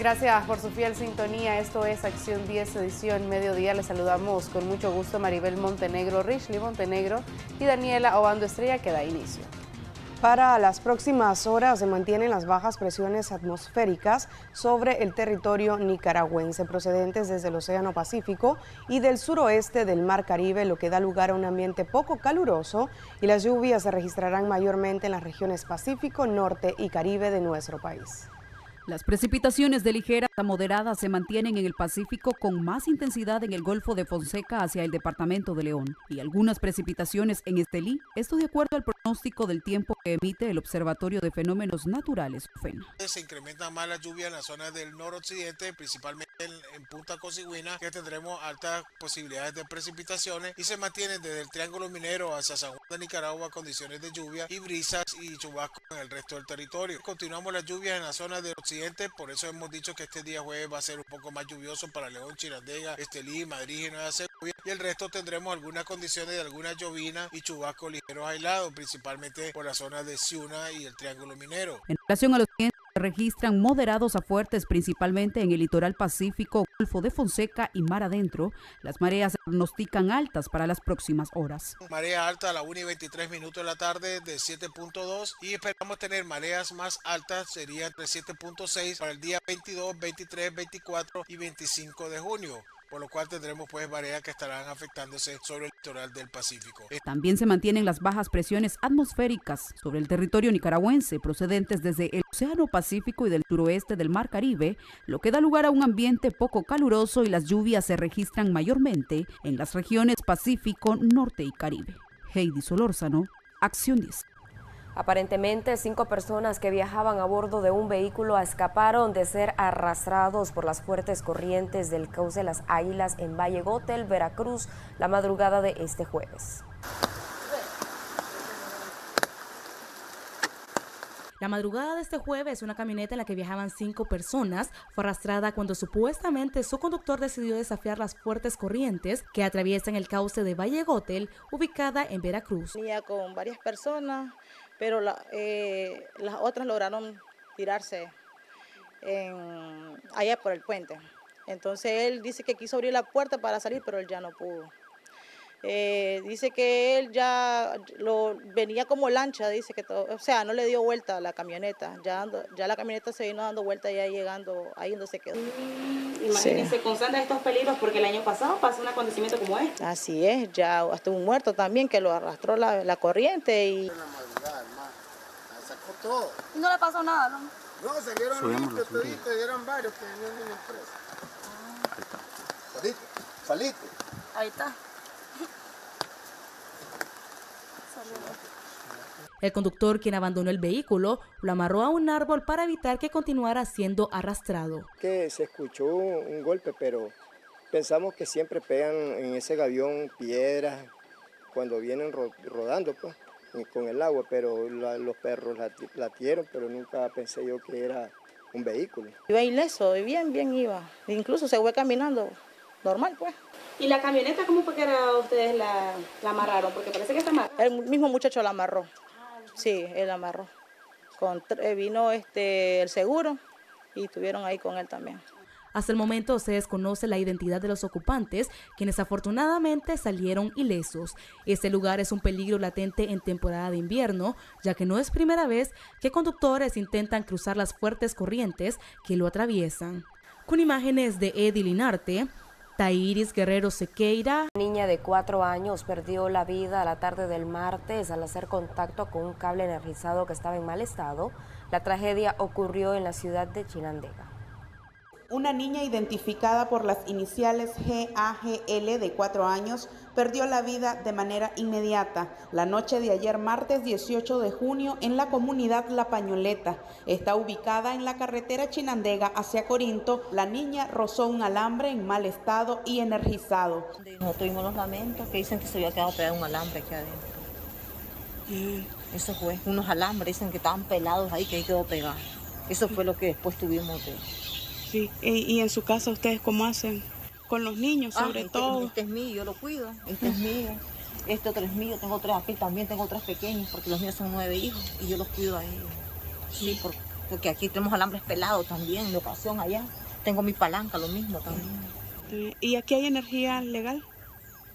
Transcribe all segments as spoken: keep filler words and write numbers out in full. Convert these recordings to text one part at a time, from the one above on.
Gracias por su fiel sintonía. Esto es Acción diez, edición Mediodía. Les saludamos con mucho gusto Maribel Montenegro, Richley Montenegro y Daniela Obando Estrella, que da inicio. Para las próximas horas se mantienen las bajas presiones atmosféricas sobre el territorio nicaragüense procedentes desde el Océano Pacífico y del suroeste del Mar Caribe, lo que da lugar a un ambiente poco caluroso, y las lluvias se registrarán mayormente en las regiones Pacífico, Norte y Caribe de nuestro país. Las precipitaciones de ligera a moderada se mantienen en el Pacífico con más intensidad en el Golfo de Fonseca hacia el departamento de León y algunas precipitaciones en Estelí, esto de acuerdo al pronóstico del tiempo que emite el Observatorio de Fenómenos Naturales, FEN. Se incrementan más las lluvias en las zonas del noroccidente, principalmente en, en Punta Cosigüina, que tendremos altas posibilidades de precipitaciones, y se mantienen desde el Triángulo Minero hacia San Juan de Nicaragua condiciones de lluvia y brisas y chubascos en el resto del territorio. Continuamos las lluvias en la zona del occidente. Por eso hemos dicho que este día jueves va a ser un poco más lluvioso para León, Chinandega, Estelí, Madrid y Nueva Segovia, y el resto tendremos algunas condiciones de algunas llovinas y chubascos ligeros aislados, principalmente por la zona de Ciuna y el Triángulo Minero. En relación a los clientes, se registran moderados a fuertes principalmente en el litoral pacífico, Golfo de Fonseca y mar adentro. Las mareas se pronostican altas para las próximas horas. Marea alta a las una y veintitrés minutos de la tarde de siete punto dos, y esperamos tener mareas más altas, sería de siete punto seis para el día veintidós, veintitrés, veinticuatro y veinticinco de junio, por lo cual tendremos pues mareas que estarán afectándose sobre el litoral del Pacífico. También se mantienen las bajas presiones atmosféricas sobre el territorio nicaragüense procedentes desde el Océano Pacífico y del suroeste del Mar Caribe, lo que da lugar a un ambiente poco caluroso, y las lluvias se registran mayormente en las regiones Pacífico, Norte y Caribe. Heidi Solórzano, Acción diez. Aparentemente, cinco personas que viajaban a bordo de un vehículo escaparon de ser arrastrados por las fuertes corrientes del cauce Las Águilas en Valle Gotel, Veracruz, la madrugada de este jueves. La madrugada de este jueves, una camioneta en la que viajaban cinco personas fue arrastrada cuando supuestamente su conductor decidió desafiar las fuertes corrientes que atraviesan el cauce de Valle Gotel, ubicada en Veracruz. Venía con varias personas, pero la, eh, las otras lograron tirarse en, allá por el puente. Entonces él dice que quiso abrir la puerta para salir, pero él ya no pudo. Eh, dice que él ya lo, venía como lancha, dice que todo, o sea, no le dio vuelta a la camioneta, ya, ando, ya la camioneta se vino dando vuelta, ya llegando ahí donde se quedó. Mm, imagínense, sí. Constante estos peligros, porque el año pasado pasó un acontecimiento como este. Así es, ya hasta un muerto también que lo arrastró la, la corriente y... Todo. ¿Y no le pasó nada, no? No, se dieron listos, toditos, dieron varios que venían de la empresa. Ah. Ahí está. Saliste, saliste. Ahí está. El conductor, quien abandonó el vehículo, lo amarró a un árbol para evitar que continuara siendo arrastrado. Que se escuchó un golpe, pero pensamos que siempre pegan en ese gavión piedras cuando vienen ro rodando, pues. Con el agua, pero la, los perros latieron, pero nunca pensé yo que era un vehículo. Iba ileso, bien, bien iba. Incluso se fue caminando, normal pues. ¿Y la camioneta cómo fue que era, ustedes la, la amarraron? Porque parece que está amarrada. El mismo muchacho la amarró, sí, él amarró. Con, vino este, el seguro y estuvieron ahí con él también. Hasta el momento se desconoce la identidad de los ocupantes, quienes afortunadamente salieron ilesos. Este lugar es un peligro latente en temporada de invierno, ya que no es primera vez que conductores intentan cruzar las fuertes corrientes que lo atraviesan. Con imágenes de Edi Linarte, Tairis Guerrero Sequeira. Una niña de cuatro años perdió la vida a la tarde del martes al hacer contacto con un cable energizado que estaba en mal estado. La tragedia ocurrió en la ciudad de Chinandega. Una niña identificada por las iniciales G A G L de cuatro años perdió la vida de manera inmediata la noche de ayer martes dieciocho de junio en la comunidad La Pañoleta. Está ubicada en la carretera Chinandega hacia Corinto. La niña rozó un alambre en mal estado y energizado. Nosotros tuvimos los lamentos que dicen que se había quedado pegado un alambre aquí adentro. Y eso fue, unos alambres dicen que estaban pelados ahí, que ahí quedó pegado. Eso fue lo que después tuvimos de... Sí. Y, y en su casa, ¿ustedes cómo hacen? Con los niños, sobre ah, este, todo. Este es mío, yo lo cuido. Este es mío. Este otro es mío. Tengo tres aquí también. Tengo tres pequeños porque los míos son nueve hijos y yo los cuido a ellos. Sí, sí, por, porque aquí tenemos alambres pelados también, de ocasión allá. Tengo mi palanca, lo mismo también. ¿Y aquí hay energía legal?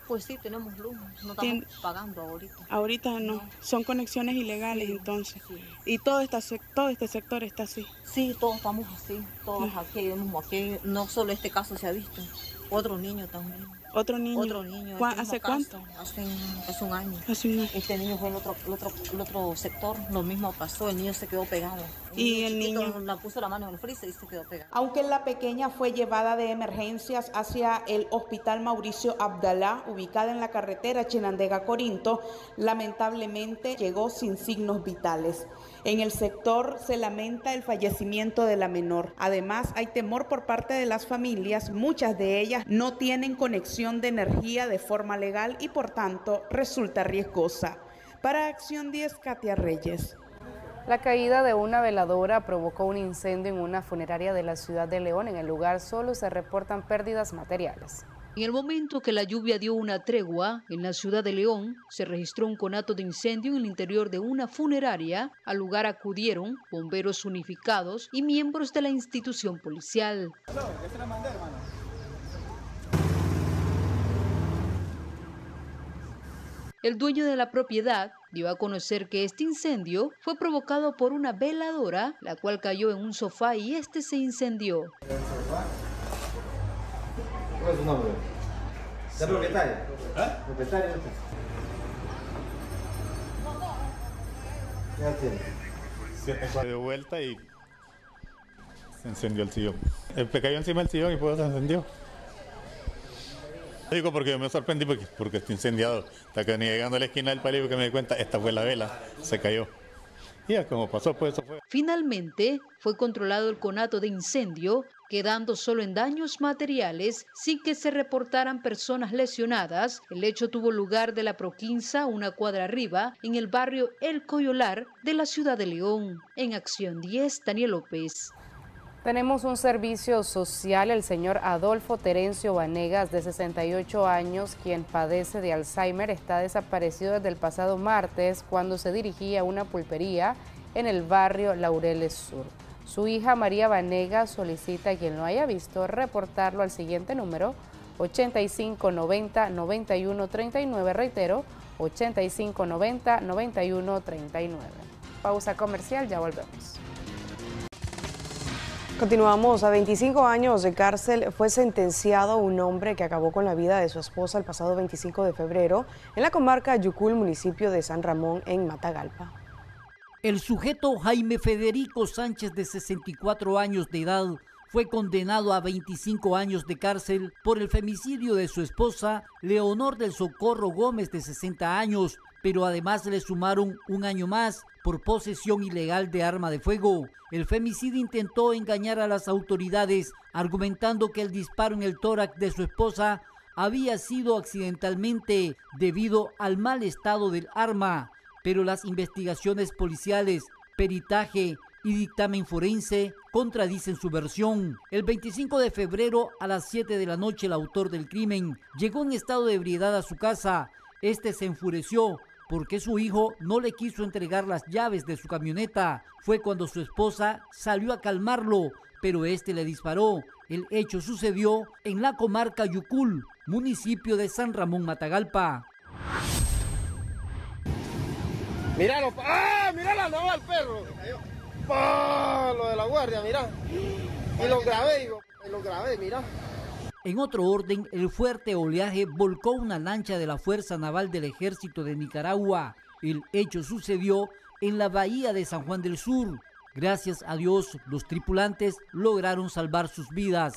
Pues sí, tenemos luz, no estamos ¿Tien? pagando ahorita. Ahorita no, no. Son conexiones ilegales, sí, entonces. Sí. ¿Y todo, esta, todo este sector está así? Sí, todos estamos así, todos sí. aquí, mismo aquí. No solo este caso se ha visto, otro niño también. ¿Otro niño? Otro niño. ¿Cuá, ¿Hace cuánto? Hace, hace un año. Hace un año. Este niño fue en otro, el otro, el otro sector, lo mismo pasó, el niño se quedó pegado. El ¿Y niño el niño? La puso la mano en el freezer y se quedó pegado. Aunque la pequeña fue llevada de emergencias hacia el Hospital Mauricio Abdalá, ubicada en la carretera Chinandega-Corinto, lamentablemente llegó sin signos vitales. En el sector se lamenta el fallecimiento de la menor. Además, hay temor por parte de las familias, muchas de ellas no tienen conexión de energía de forma legal y por tanto resulta riesgosa. Para Acción diez, Katia Reyes. La caída de una veladora provocó un incendio en una funeraria de la ciudad de León. En el lugar solo se reportan pérdidas materiales. En el momento que la lluvia dio una tregua en la ciudad de León, se registró un conato de incendio en el interior de una funeraria. Al lugar acudieron bomberos unificados y miembros de la institución policial. ¿Qué se la mandé, hermano? El dueño de la propiedad dio a conocer que este incendio fue provocado por una veladora, la cual cayó en un sofá y este se incendió. ¿El sofá? ¿Cuál es su nombre? ¿Es propietario? ¿Eh? ¿Propietario? ¿Qué hace? Se dio vuelta y se encendió el sillón. El que cayó encima del sillón y pues se encendió. Digo porque yo me sorprendí porque, porque está incendiado. Hasta que ni llegando a la esquina del palio que me di cuenta, esta fue la vela, se cayó. Y ya como pasó, pues eso fue. Finalmente fue controlado el conato de incendio, quedando solo en daños materiales, sin que se reportaran personas lesionadas. El hecho tuvo lugar de la Proquinza, una cuadra arriba, en el barrio El Coyolar de la ciudad de León. En Acción diez, Daniel López. Tenemos un servicio social, el señor Adolfo Terencio Vanegas, de sesenta y ocho años, quien padece de Alzheimer, está desaparecido desde el pasado martes cuando se dirigía a una pulpería en el barrio Laureles Sur. Su hija María Vanegas solicita a quien lo haya visto reportarlo al siguiente número, ochenta y cinco noventa, noventa y uno treinta y nueve, reitero, ochenta y cinco noventa, noventa y uno treinta y nueve. Pausa comercial, ya volvemos. Continuamos. A veinticinco años de cárcel fue sentenciado un hombre que acabó con la vida de su esposa el pasado veinticinco de febrero en la comarca Yucul, municipio de San Ramón, en Matagalpa. El sujeto Jaime Federico Sánchez, de sesenta y cuatro años de edad, fue condenado a veinticinco años de cárcel por el femicidio de su esposa Leonor del Socorro Gómez, de sesenta años, pero además le sumaron un año más por posesión ilegal de arma de fuego. El femicida intentó engañar a las autoridades, argumentando que el disparo en el tórax de su esposa había sido accidentalmente debido al mal estado del arma, pero las investigaciones policiales, peritaje y dictamen forense contradicen su versión. El veinticinco de febrero a las siete de la noche el autor del crimen llegó en estado de ebriedad a su casa. Este se enfureció porque su hijo no le quiso entregar las llaves de su camioneta. Fue cuando su esposa salió a calmarlo, pero este le disparó. El hecho sucedió en la comarca Yucul, municipio de San Ramón, Matagalpa. Míralo, ¡ah! Míralo, no al perro. ¡Pah! Lo de la guardia, mirá. Y lo grabé, digo, y lo grabé, mirá. En otro orden, el fuerte oleaje volcó una lancha de la Fuerza Naval del Ejército de Nicaragua. El hecho sucedió en la bahía de San Juan del Sur. Gracias a Dios, los tripulantes lograron salvar sus vidas.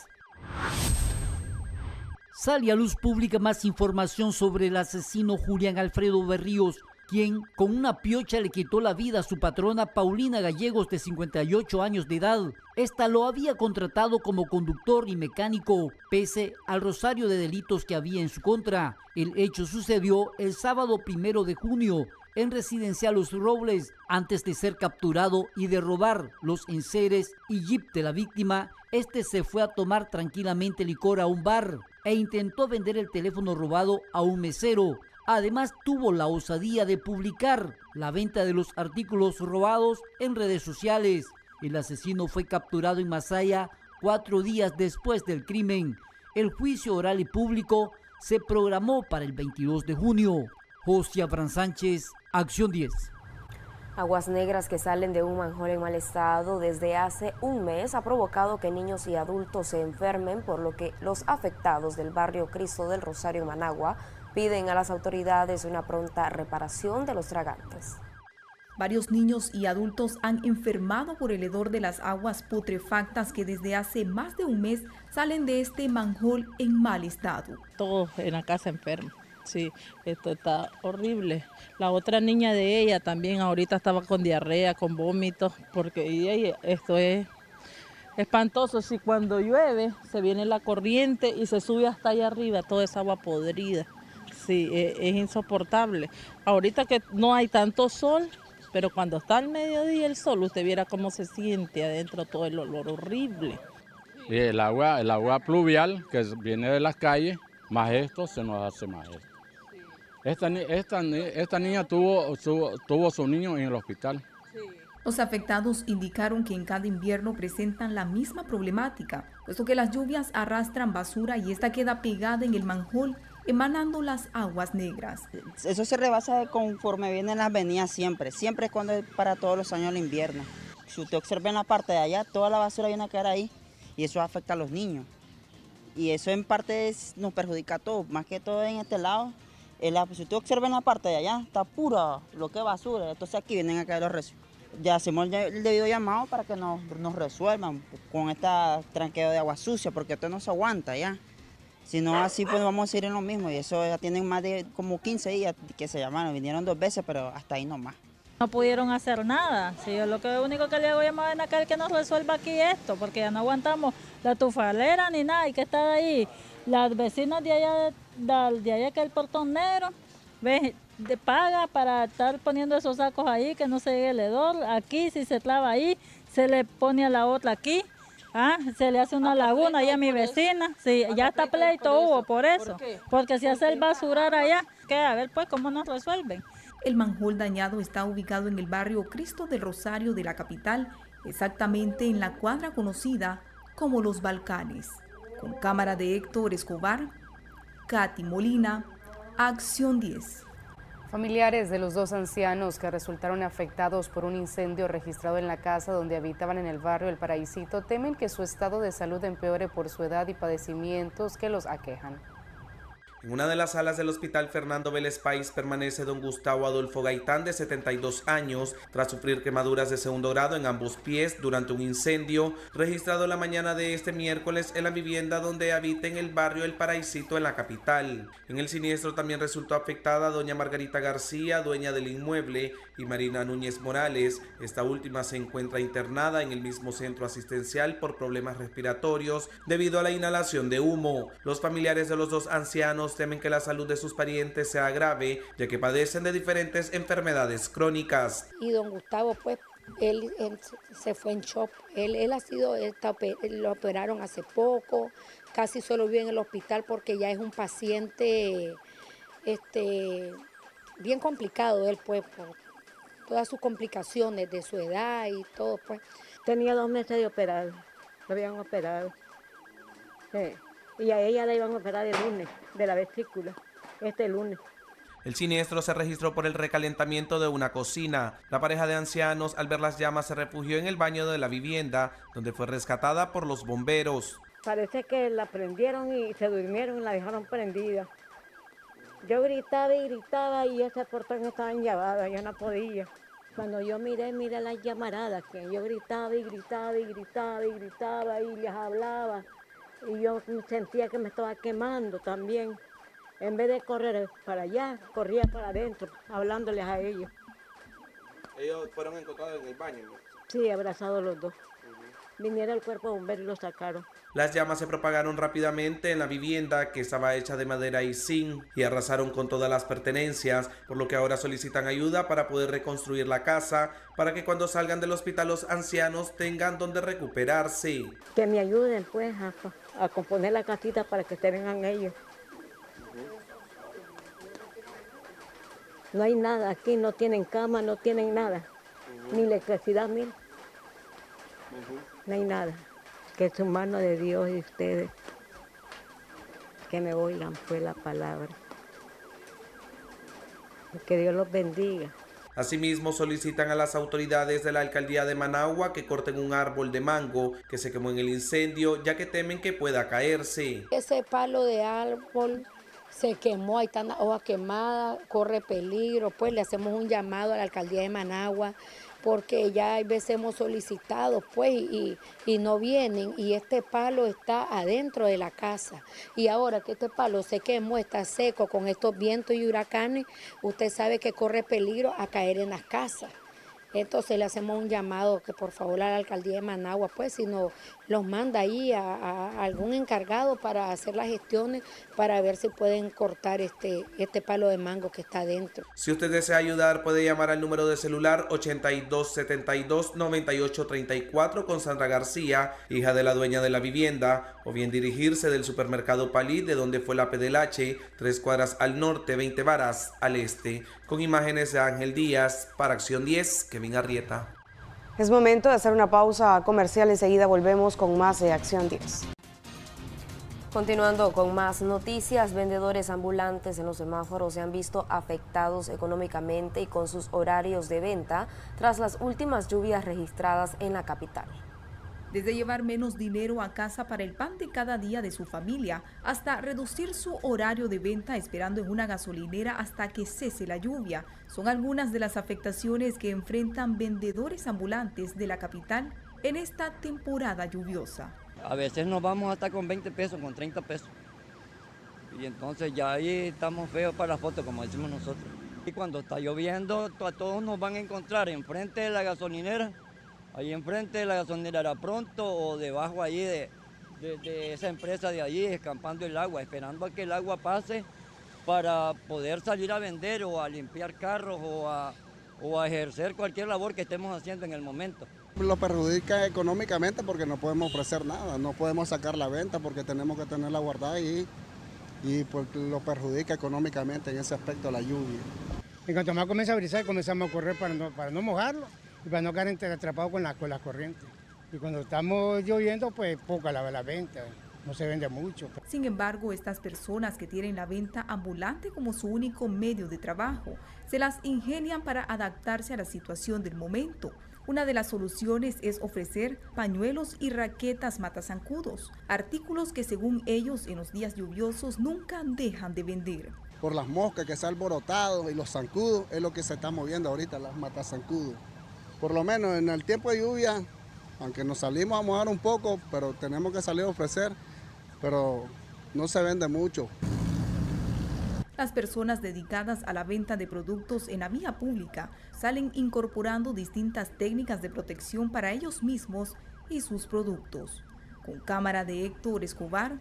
Sale a luz pública más información sobre el asesino Julián Alfredo Berríos, quien con una piocha le quitó la vida a su patrona Paulina Gallegos, de cincuenta y ocho años de edad. Esta lo había contratado como conductor y mecánico, pese al rosario de delitos que había en su contra. El hecho sucedió el sábado primero de junio en Residencial Los Robles, antes de ser capturado y de robar los enseres y jeep de la víctima. Este se fue a tomar tranquilamente licor a un bar e intentó vender el teléfono robado a un mesero. Además, tuvo la osadía de publicar la venta de los artículos robados en redes sociales. El asesino fue capturado en Masaya cuatro días después del crimen. El juicio oral y público se programó para el veintidós de junio. José Abraham Sánchez, Acción diez. Aguas negras que salen de un manjol en mal estado desde hace un mes ha provocado que niños y adultos se enfermen, por lo que los afectados del barrio Cristo del Rosario en Managua piden a las autoridades una pronta reparación de los tragantes. Varios niños y adultos han enfermado por el hedor de las aguas putrefactas que desde hace más de un mes salen de este manjol en mal estado. Todos en la casa enfermos. Sí, esto está horrible. La otra niña de ella también ahorita estaba con diarrea, con vómitos, porque esto es espantoso. Si cuando llueve se viene la corriente y se sube hasta allá arriba, toda esa agua podrida. Sí, es, es insoportable. Ahorita que no hay tanto sol, pero cuando está al mediodía el sol, usted viera cómo se siente adentro todo el olor horrible. Y el agua, el agua pluvial que viene de las calles, más esto se nos hace más esto. Esta, esta, esta niña tuvo su, tuvo su niño en el hospital. Sí. Los afectados indicaron que en cada invierno presentan la misma problemática, puesto que las lluvias arrastran basura y esta queda pegada en el manjol, emanando las aguas negras. Eso se rebasa conforme vienen las venidas siempre, siempre es cuando es para todos los años el invierno. Si usted observa en la parte de allá, toda la basura viene a caer ahí y eso afecta a los niños. Y eso en parte es, nos perjudica a todos, más que todo en este lado. La, si usted observa en la parte de allá, está pura lo que es basura, entonces aquí vienen a caer los residuos. Ya hacemos el debido llamado para que nos, nos resuelvan con este tranqueo de agua sucia, porque esto no se aguanta ya. Si no así, pues vamos a ir en lo mismo, y eso ya tienen más de como quince días que se llamaron, vinieron dos veces, pero hasta ahí nomás. No pudieron hacer nada, sí, yo lo, que, lo único que le voy a llamar acá es que nos resuelva aquí esto, porque ya no aguantamos la tufalera ni nada, hay que estar ahí. Las vecinas de allá, de, de allá que el portón negro, ves, de paga para estar poniendo esos sacos ahí, que no se llegue el hedor. Aquí, si se clava ahí, se le pone a la otra aquí, ¿ah? Se le hace una laguna allá a mi vecina. Sí, ya está pleito hubo por eso, porque si hace el basurar allá, que a ver pues cómo nos resuelven. El manjol dañado está ubicado en el barrio Cristo del Rosario de la capital, exactamente en la cuadra conocida como Los Balcanes. Con cámara de Héctor Escobar, Katy Molina, Acción diez. Familiares de los dos ancianos que resultaron afectados por un incendio registrado en la casa donde habitaban en el barrio El Paraísito temen que su estado de salud empeore por su edad y padecimientos que los aquejan. En una de las salas del Hospital Fernando Vélez Páez permanece don Gustavo Adolfo Gaitán, de setenta y dos años, tras sufrir quemaduras de segundo grado en ambos pies durante un incendio registrado la mañana de este miércoles en la vivienda donde habita en el barrio El Paraísito en la capital. En el siniestro también resultó afectada doña Margarita García, dueña del inmueble, y Marina Núñez Morales. Esta última se encuentra internada en el mismo centro asistencial por problemas respiratorios debido a la inhalación de humo. Los familiares de los dos ancianos temen que la salud de sus parientes sea grave, ya que padecen de diferentes enfermedades crónicas. Y don Gustavo, pues, él, él se fue en shock. Él, él ha sido, él está, lo operaron hace poco, casi solo vive en el hospital porque ya es un paciente este, bien complicado, él, pues, por todas sus complicaciones de su edad y todo, pues. Tenía dos meses de operado, lo habían operado. Sí. Y a ella la iban a operar el lunes, de la vesícula, este lunes. El siniestro se registró por el recalentamiento de una cocina. La pareja de ancianos, al ver las llamas, se refugió en el baño de la vivienda, donde fue rescatada por los bomberos. Parece que la prendieron y se durmieron y la dejaron prendida. Yo gritaba y gritaba y ese portón estaba enllavado, yo no podía. Cuando yo miré, miré las llamaradas, que yo gritaba y gritaba y gritaba y gritaba y les hablaba. Y yo sentía que me estaba quemando también. En vez de correr para allá, corría para adentro, hablándoles a ellos. ¿Ellos fueron encontrados en el baño, no? Sí, abrazados los dos. Uh-huh. Vinieron al cuerpo bombero y los sacaron. Las llamas se propagaron rápidamente en la vivienda, que estaba hecha de madera y zinc, y arrasaron con todas las pertenencias, por lo que ahora solicitan ayuda para poder reconstruir la casa, para que cuando salgan del hospital los ancianos tengan donde recuperarse. Que me ayuden pues a, a componer la casita para que tengan ellos. No hay nada aquí, no tienen cama, no tienen nada, ni electricidad, mira. No hay nada. Que su mano de Dios y ustedes, que me oigan, fue la palabra. Que Dios los bendiga. Asimismo, solicitan a las autoridades de la alcaldía de Managua que corten un árbol de mango que se quemó en el incendio, ya que temen que pueda caerse. Ese palo de árbol se quemó, hay tantas hojas quemadas, corre peligro. Pues le hacemos un llamado a la alcaldía de Managua, porque ya hay veces hemos solicitado pues, y, y no vienen, y este palo está adentro de la casa. Y ahora que este palo se quemó, está seco, con estos vientos y huracanes, usted sabe que corre peligro a caer en las casas. Entonces le hacemos un llamado que por favor a la alcaldía de Managua, pues si no los manda ahí a, a algún encargado para hacer las gestiones para ver si pueden cortar este, este palo de mango que está adentro. Si usted desea ayudar puede llamar al número de celular ochenta y dos setenta y dos noventa y ocho treinta y cuatro con Sandra García, hija de la dueña de la vivienda, o bien dirigirse del supermercado Palí, de donde fue la P D L H, tres cuadras al norte, veinte varas al este. Con imágenes de Ángel Díaz, para Acción diez, Kevin Arrieta. Es momento de hacer una pausa comercial, enseguida volvemos con más de Acción diez. Continuando con más noticias, vendedores ambulantes en los semáforos se han visto afectados económicamente y con sus horarios de venta tras las últimas lluvias registradas en la capital. Desde llevar menos dinero a casa para el pan de cada día de su familia, hasta reducir su horario de venta esperando en una gasolinera hasta que cese la lluvia, son algunas de las afectaciones que enfrentan vendedores ambulantes de la capital en esta temporada lluviosa. A veces nos vamos hasta con veinte pesos, con treinta pesos. Y entonces ya ahí estamos feos para la foto, como decimos nosotros. Y cuando está lloviendo, a todos nos van a encontrar enfrente de la gasolinera. Ahí enfrente de la gasolinera era pronto o debajo ahí de, de, de esa empresa de allí, escampando el agua, esperando a que el agua pase para poder salir a vender o a limpiar carros o a, o a ejercer cualquier labor que estemos haciendo en el momento. Lo perjudica económicamente porque no podemos ofrecer nada, no podemos sacar la venta porque tenemos que tenerla guardada y, y pues lo perjudica económicamente en ese aspecto la lluvia. En cuanto más comienza a brisar, comenzamos a correr para no, para no mojarlo. Y para no quedar atrapados con las con la corrientes. Y cuando estamos lloviendo, pues poca la, la venta, no se vende mucho. Sin embargo, estas personas que tienen la venta ambulante como su único medio de trabajo, se las ingenian para adaptarse a la situación del momento. Una de las soluciones es ofrecer pañuelos y raquetas matazancudos, artículos que según ellos en los días lluviosos nunca dejan de vender. Por las moscas que se han alborotado y los zancudos, es lo que se está moviendo ahorita, las matazancudos. Por lo menos en el tiempo de lluvia, aunque nos salimos a mojar un poco, pero tenemos que salir a ofrecer, pero no se vende mucho. Las personas dedicadas a la venta de productos en la vía pública salen incorporando distintas técnicas de protección para ellos mismos y sus productos. Con cámara de Héctor Escobar,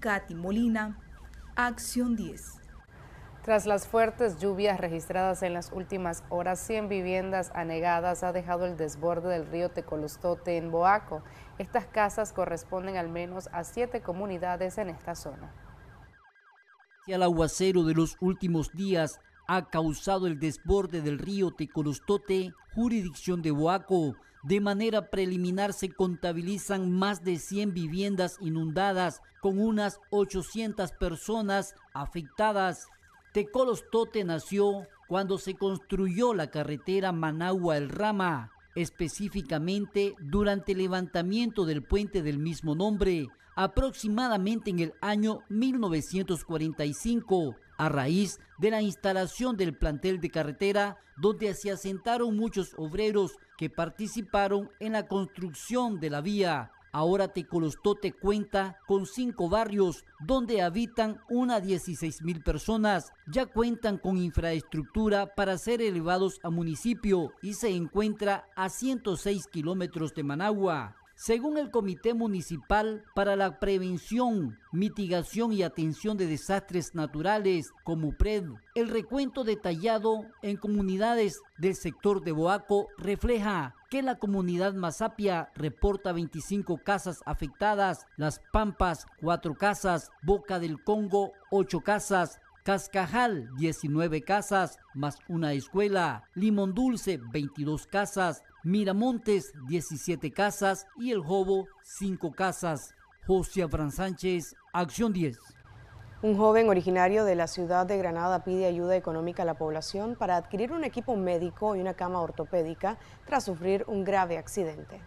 Katy Molina, Acción diez. Tras las fuertes lluvias registradas en las últimas horas, cien viviendas anegadas ha dejado el desborde del río Tecolostote en Boaco. Estas casas corresponden al menos a siete comunidades en esta zona. El aguacero de los últimos días ha causado el desborde del río Tecolostote, jurisdicción de Boaco. De manera preliminar se contabilizan más de cien viviendas inundadas, con unas ochocientas personas afectadas. Tecolostote nació cuando se construyó la carretera Managua-El Rama, específicamente durante el levantamiento del puente del mismo nombre, aproximadamente en el año mil novecientos cuarenta y cinco, a raíz de la instalación del plantel de carretera, donde se asentaron muchos obreros que participaron en la construcción de la vía. Ahora Tecolostote cuenta con cinco barrios donde habitan unas dieciséis mil personas. Ya cuentan con infraestructura para ser elevados a municipio y se encuentra a ciento seis kilómetros de Managua. Según el Comité Municipal para la Prevención, Mitigación y Atención de Desastres Naturales, Comupred, el recuento detallado en comunidades del sector de Boaco refleja que la comunidad Mazapia reporta veinticinco casas afectadas, Las Pampas, cuatro casas, Boca del Congo, ocho casas, Cascajal, diecinueve casas, más una escuela. Limón Dulce, veintidós casas. Miramontes, diecisiete casas. Y El Jobo, cinco casas. José Abraham Sánchez, Acción diez. Un joven originario de la ciudad de Granada pide ayuda económica a la población para adquirir un equipo médico y una cama ortopédica tras sufrir un grave accidente.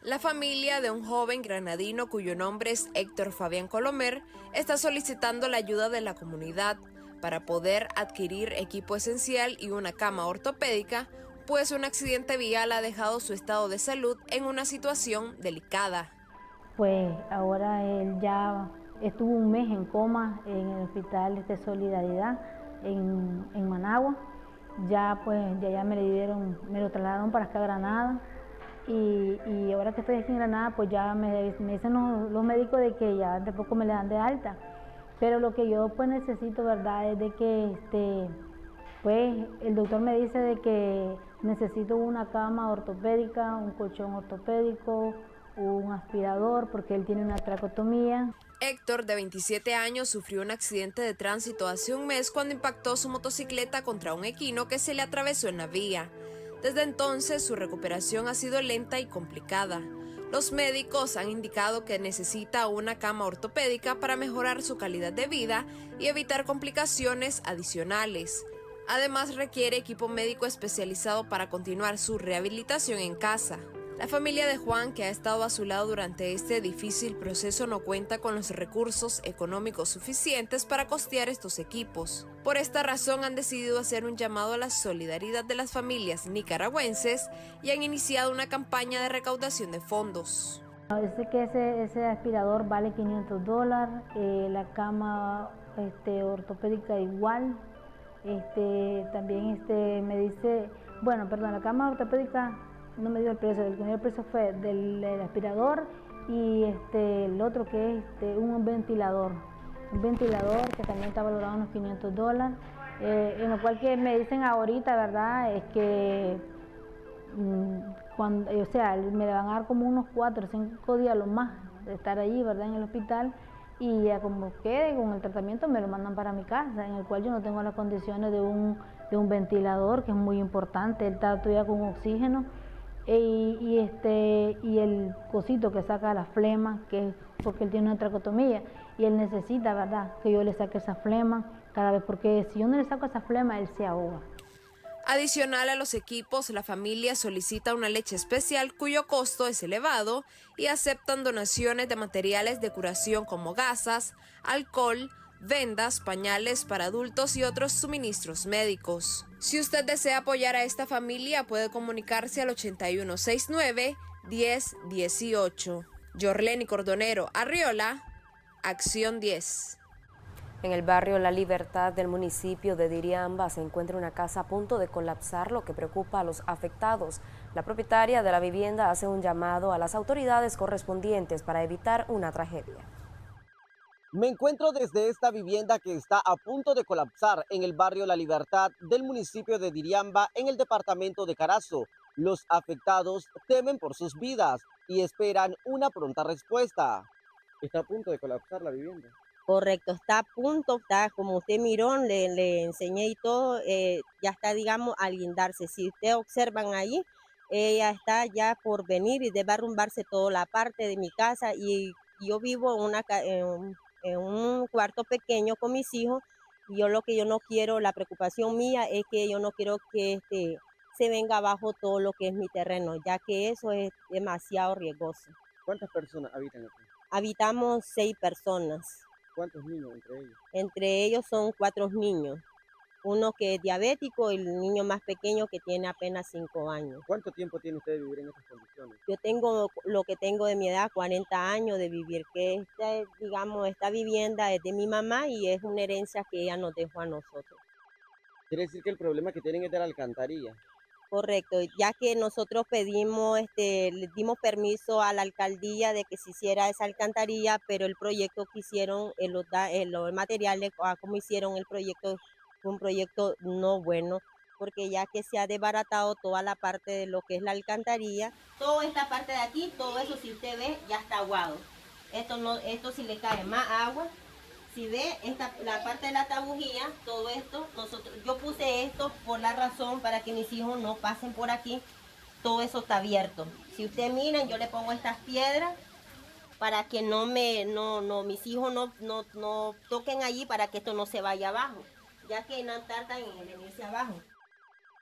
La familia de un joven granadino cuyo nombre es Héctor Fabián Colomer está solicitando la ayuda de la comunidad para poder adquirir equipo esencial y una cama ortopédica, pues un accidente vial ha dejado su estado de salud en una situación delicada. Pues ahora él ya estuvo un mes en coma en el hospital de Solidaridad en, en Managua. Ya pues ya, ya me, le dieron, me lo trasladaron para acá a Granada. Y, y ahora que estoy aquí en Granada, pues ya me, me dicen los, los médicos de que ya de poco me le dan de alta. Pero lo que yo pues necesito, ¿verdad?, es de que este, pues el doctor me dice de que necesito una cama ortopédica, un colchón ortopédico, un aspirador, porque él tiene una traqueotomía. Héctor, de veintisiete años, sufrió un accidente de tránsito hace un mes cuando impactó su motocicleta contra un equino que se le atravesó en la vía. Desde entonces, su recuperación ha sido lenta y complicada. Los médicos han indicado que necesita una cama ortopédica para mejorar su calidad de vida y evitar complicaciones adicionales. Además, requiere equipo médico especializado para continuar su rehabilitación en casa. La familia de Juan, que ha estado a su lado durante este difícil proceso, no cuenta con los recursos económicos suficientes para costear estos equipos. Por esta razón han decidido hacer un llamado a la solidaridad de las familias nicaragüenses y han iniciado una campaña de recaudación de fondos. Dice que ese, ese aspirador vale quinientos dólares, eh, la cama este, ortopédica igual, este, también este, me dice, bueno, perdón, la cama ortopédica no me dio el precio, el primer precio fue del, del aspirador y este, el otro que es este, un ventilador, un ventilador que también está valorado en unos quinientos dólares, eh, en lo cual que me dicen ahorita, ¿verdad?, es que mmm, cuando, o sea, me van a dar como unos cuatro o cinco días lo más de estar allí, ¿verdad?, en el hospital, y ya como quede con el tratamiento me lo mandan para mi casa, en el cual yo no tengo las condiciones de un, de un ventilador, que es muy importante, él está todavía con oxígeno. Y, y, este, y el cosito que saca las flemas, que es porque él tiene una traqueotomía y él necesita, ¿verdad?, que yo le saque esa flema cada vez, porque si yo no le saco esa flema, él se ahoga. Adicional a los equipos, la familia solicita una leche especial cuyo costo es elevado y aceptan donaciones de materiales de curación como gasas, alcohol, vendas, pañales para adultos y otros suministros médicos. Si usted desea apoyar a esta familia, puede comunicarse al ochenta y uno sesenta y nueve, diez dieciocho. Yorleni Cordonero Arriola, Acción diez. En el barrio La Libertad del municipio de Diriamba se encuentra una casa a punto de colapsar, lo que preocupa a los afectados. La propietaria de la vivienda hace un llamado a las autoridades correspondientes para evitar una tragedia. Me encuentro desde esta vivienda que está a punto de colapsar en el barrio La Libertad del municipio de Diriamba, en el departamento de Carazo. Los afectados temen por sus vidas y esperan una pronta respuesta. Está a punto de colapsar la vivienda. Correcto, está a punto, está como usted miró, le, le enseñé y todo, eh, ya está, digamos, a guindarse. Si ustedes observan ahí, ella eh, está ya por venir y debe arrumbarse toda la parte de mi casa, y yo vivo en una en, en un cuarto pequeño con mis hijos. Yo lo que yo no quiero, la preocupación mía es que yo no quiero que este, se venga abajo todo lo que es mi terreno, ya que eso es demasiado riesgoso. ¿Cuántas personas habitan aquí? Habitamos seis personas. ¿Cuántos niños entre ellos? Entre ellos son cuatro niños. Uno que es diabético y el niño más pequeño que tiene apenas cinco años. ¿Cuánto tiempo tiene usted de vivir en estas condiciones? Yo tengo lo que tengo de mi edad, cuarenta años de vivir, que esta, digamos, esta vivienda es de mi mamá y es una herencia que ella nos dejó a nosotros. Quiere decir que el problema que tienen es de la alcantarilla. Correcto, ya que nosotros pedimos, este, le dimos permiso a la alcaldía de que se hiciera esa alcantarilla, pero el proyecto que hicieron, los, los materiales, como hicieron el proyecto, un proyecto no bueno, porque ya que se ha desbaratado toda la parte de lo que es la alcantarilla. Toda esta parte de aquí, todo eso, si usted ve, ya está aguado. Esto, no, esto si le cae más agua, Si ve esta, la parte de la tabujía, todo esto, nosotros, yo puse esto por la razón para que mis hijos no pasen por aquí. Todo eso está abierto. Si ustedes miran, yo le pongo estas piedras para que no me, no, no, mis hijos no, no, no toquen allí, para que esto no se vaya abajo, ya que no tardan en venirse abajo.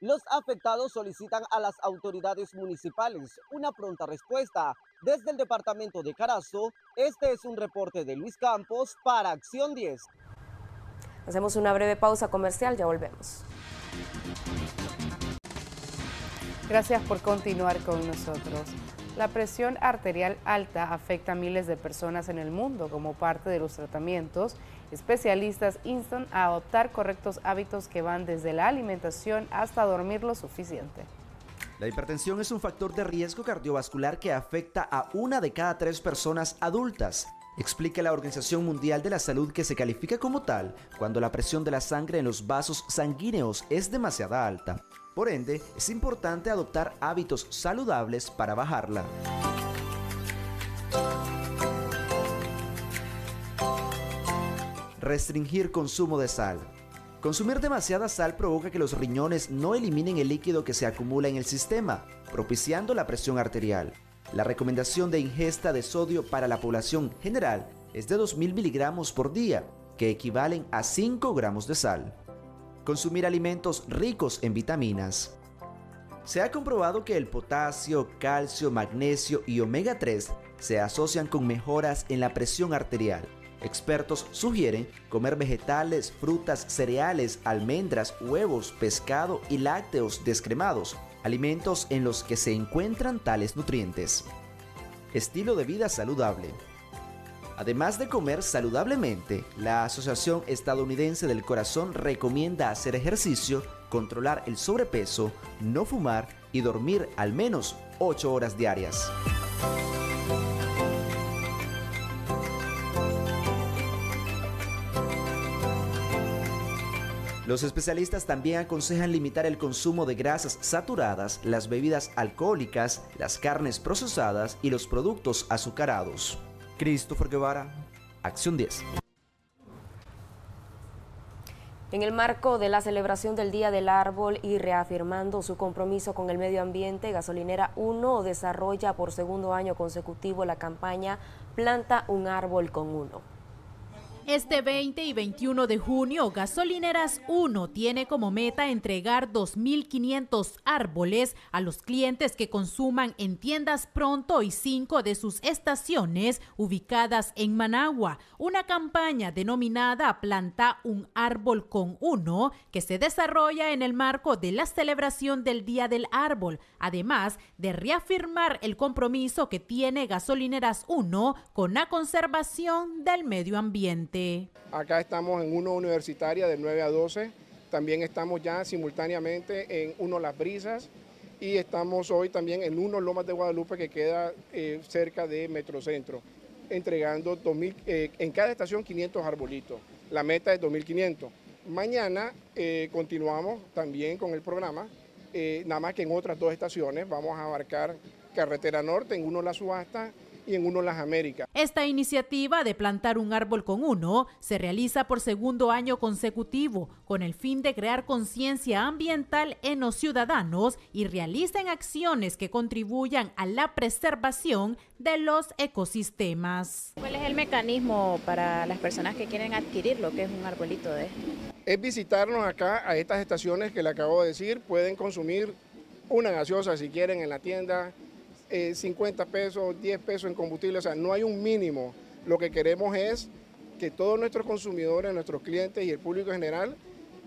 Los afectados solicitan a las autoridades municipales una pronta respuesta. Desde el departamento de Carazo, este es un reporte de Luis Campos para Acción diez. Hacemos una breve pausa comercial, ya volvemos. Gracias por continuar con nosotros. La presión arterial alta afecta a miles de personas en el mundo. Como parte de los tratamientos, especialistas instan a adoptar correctos hábitos que van desde la alimentación hasta dormir lo suficiente. La hipertensión es un factor de riesgo cardiovascular que afecta a una de cada tres personas adultas. Explica la Organización Mundial de la Salud que se califica como tal cuando la presión de la sangre en los vasos sanguíneos es demasiado alta. Por ende, es importante adoptar hábitos saludables para bajarla. Restringir consumo de sal. Consumir demasiada sal provoca que los riñones no eliminen el líquido que se acumula en el sistema, propiciando la presión arterial. La recomendación de ingesta de sodio para la población general es de dos mil miligramos por día, que equivalen a cinco gramos de sal. Consumir alimentos ricos en vitaminas. Se ha comprobado que el potasio, calcio, magnesio y omega tres se asocian con mejoras en la presión arterial. Expertos sugieren comer vegetales, frutas, cereales, almendras, huevos, pescado y lácteos descremados, alimentos en los que se encuentran tales nutrientes. Estilo de vida saludable. Además de comer saludablemente, la Asociación Estadounidense del Corazón recomienda hacer ejercicio, controlar el sobrepeso, no fumar y dormir al menos ocho horas diarias. Los especialistas también aconsejan limitar el consumo de grasas saturadas, las bebidas alcohólicas, las carnes procesadas y los productos azucarados. Christopher Guevara, Acción diez. En el marco de la celebración del Día del Árbol y reafirmando su compromiso con el medio ambiente, Gasolinera uno desarrolla por segundo año consecutivo la campaña Planta un árbol con uno. Este veinte y veintiuno de junio, Gasolineras uno tiene como meta entregar dos mil quinientos árboles a los clientes que consuman en tiendas Pronto y cinco de sus estaciones ubicadas en Managua. Una campaña denominada Planta un árbol con uno, que se desarrolla en el marco de la celebración del Día del Árbol, además de reafirmar el compromiso que tiene Gasolineras uno con la conservación del medio ambiente. Acá estamos en uno universitaria de nueve a doce, también estamos ya simultáneamente en uno Las Brisas y estamos hoy también en uno Lomas de Guadalupe, que queda eh, cerca de Metrocentro, entregando dos mil, eh, en cada estación quinientos arbolitos. La meta es dos mil quinientos. Mañana eh, continuamos también con el programa, eh, nada más que en otras dos estaciones vamos a abarcar Carretera Norte, en uno La Subasta y en uno Las Américas. Esta iniciativa de plantar un árbol con uno se realiza por segundo año consecutivo con el fin de crear conciencia ambiental en los ciudadanos y realicen acciones que contribuyan a la preservación de los ecosistemas. ¿Cuál es el mecanismo para las personas que quieren adquirir lo que es un arbolito de esto? Es visitarnos acá a estas estaciones que le acabo de decir. Pueden consumir una gaseosa si quieren en la tienda, Eh, cincuenta pesos, diez pesos en combustible, o sea, no hay un mínimo. Lo que queremos es que todos nuestros consumidores, nuestros clientes y el público en general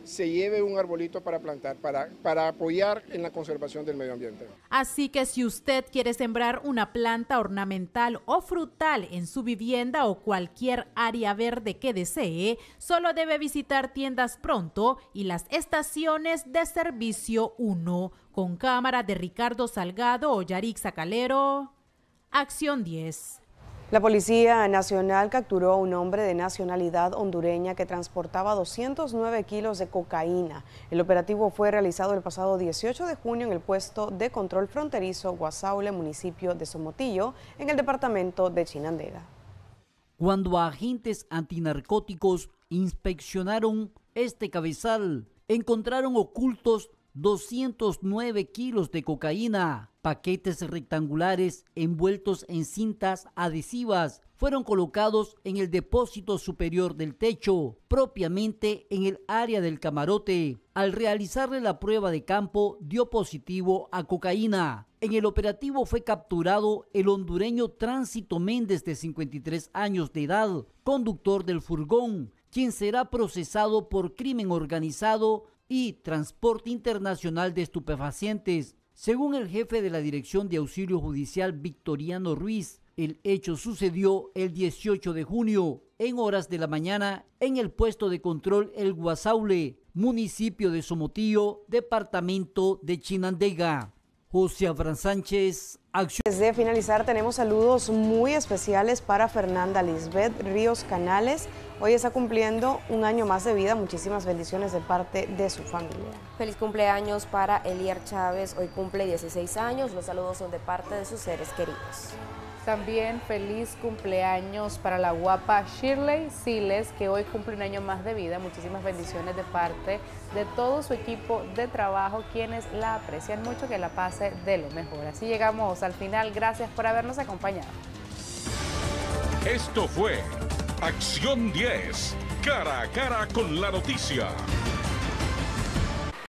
se lleve un arbolito para plantar, para, para apoyar en la conservación del medio ambiente. Así que si usted quiere sembrar una planta ornamental o frutal en su vivienda o cualquier área verde que desee, solo debe visitar Tiendas Pronto y las estaciones de servicio uno. Con cámara de Ricardo Salgado o Yarix Zacalero, Acción diez. La Policía Nacional capturó a un hombre de nacionalidad hondureña que transportaba doscientos nueve kilos de cocaína. El operativo fue realizado el pasado dieciocho de junio en el puesto de control fronterizo Guasaule, municipio de Somotillo, en el departamento de Chinandega. cuando agentes antinarcóticos inspeccionaron este cabezal, encontraron ocultos doscientos nueve kilos de cocaína. Paquetes rectangulares envueltos en cintas adhesivas fueron colocados en el depósito superior del techo, propiamente en el área del camarote. Al realizarle la prueba de campo, dio positivo a cocaína. En el operativo fue capturado el hondureño Tránsito Méndez, de cincuenta y tres años de edad, conductor del furgón, quien será procesado por crimen organizado y transporte internacional de estupefacientes. Según el jefe de la Dirección de Auxilio Judicial, Victoriano Ruiz, el hecho sucedió el dieciocho de junio, en horas de la mañana, en el puesto de control El Guasaule, municipio de Somotillo, departamento de Chinandega. José Abraham Sánchez, Acción. Antes de finalizar, tenemos saludos muy especiales para Fernanda Lisbeth Ríos Canales. Hoy está cumpliendo un año más de vida. Muchísimas bendiciones de parte de su familia. Feliz cumpleaños para Elier Chávez. Hoy cumple dieciséis años. Los saludos son de parte de sus seres queridos. También feliz cumpleaños para la guapa Shirley Siles, que hoy cumple un año más de vida. Muchísimas bendiciones de parte de todo su equipo de trabajo, quienes la aprecian mucho, que la pase de lo mejor. Así llegamos al final. Gracias por habernos acompañado. Esto fue Acción diez, cara a cara con la noticia.